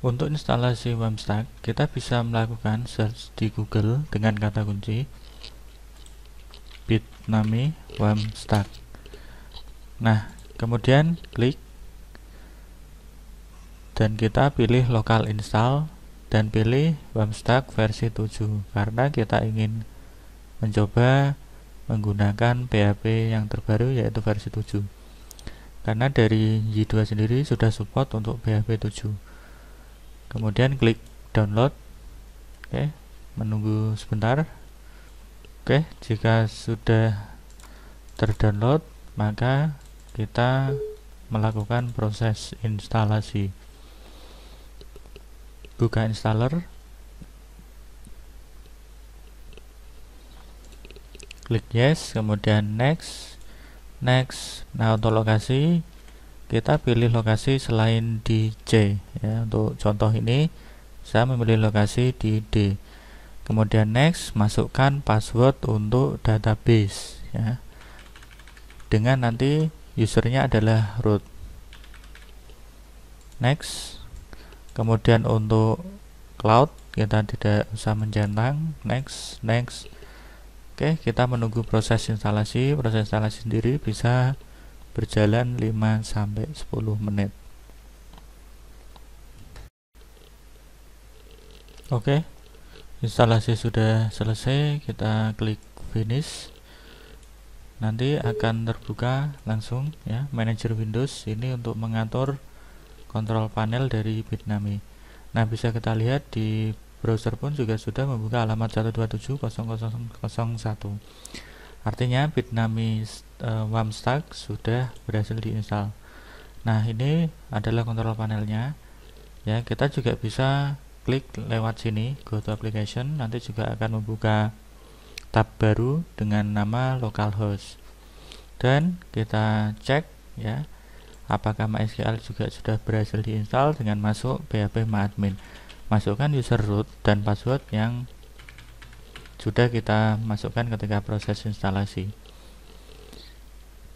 Untuk instalasi Wampstack, kita bisa melakukan search di Google dengan kata kunci Bitnami Wampstack. Nah, kemudian klik dan kita pilih lokal install dan pilih Wampstack versi 7 karena kita ingin mencoba menggunakan PHP yang terbaru yaitu versi 7. Karena dari Yii2 sendiri sudah support untuk PHP 7. Kemudian klik download. Oke, menunggu sebentar. Oke, jika sudah terdownload, maka kita melakukan proses instalasi. Buka installer. Klik yes, kemudian next. Next. Nah, untuk lokasi kita pilih lokasi selain di C ya, untuk contoh ini saya memilih lokasi di D. Kemudian next, masukkan password untuk database ya, dengan nanti usernya adalah root. Next. Kemudian untuk cloud kita tidak usah mencentang. Next, next. Oke, kita menunggu proses instalasi. Proses instalasi sendiri bisa berjalan 5-10 menit. Oke, instalasi sudah selesai, kita klik finish. Nanti akan terbuka langsung ya manager Windows ini untuk mengatur kontrol panel dari Bitnami. Nah, bisa kita lihat di browser pun juga sudah membuka alamat 127.0.0.01. Artinya Bitnami Wampstack sudah berhasil diinstal. Nah, ini adalah kontrol panelnya. Ya, kita juga bisa klik lewat sini Go to Application, nanti juga akan membuka tab baru dengan nama localhost. Dan kita cek ya, apakah MySQL juga sudah berhasil diinstal dengan masuk phpMyAdmin. Masukkan user root dan password yang sudah kita masukkan ketika proses instalasi.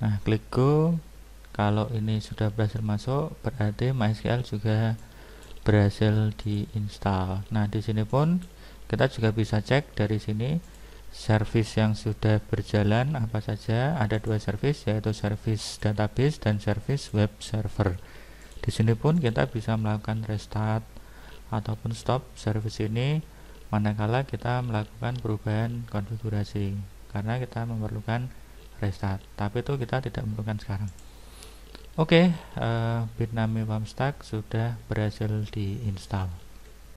Nah, klik go. Kalau ini sudah berhasil masuk, berarti MySQL juga berhasil diinstal. Nah, di sini pun kita juga bisa cek dari sini service yang sudah berjalan apa saja. Ada 2 service, yaitu service database dan service web server. Di sini pun kita bisa melakukan restart ataupun stop service ini manakala kita melakukan perubahan konfigurasi, karena kita memerlukan restart, tapi itu kita tidak memerlukan sekarang. Oke, Bitnami Wampstack sudah berhasil diinstal.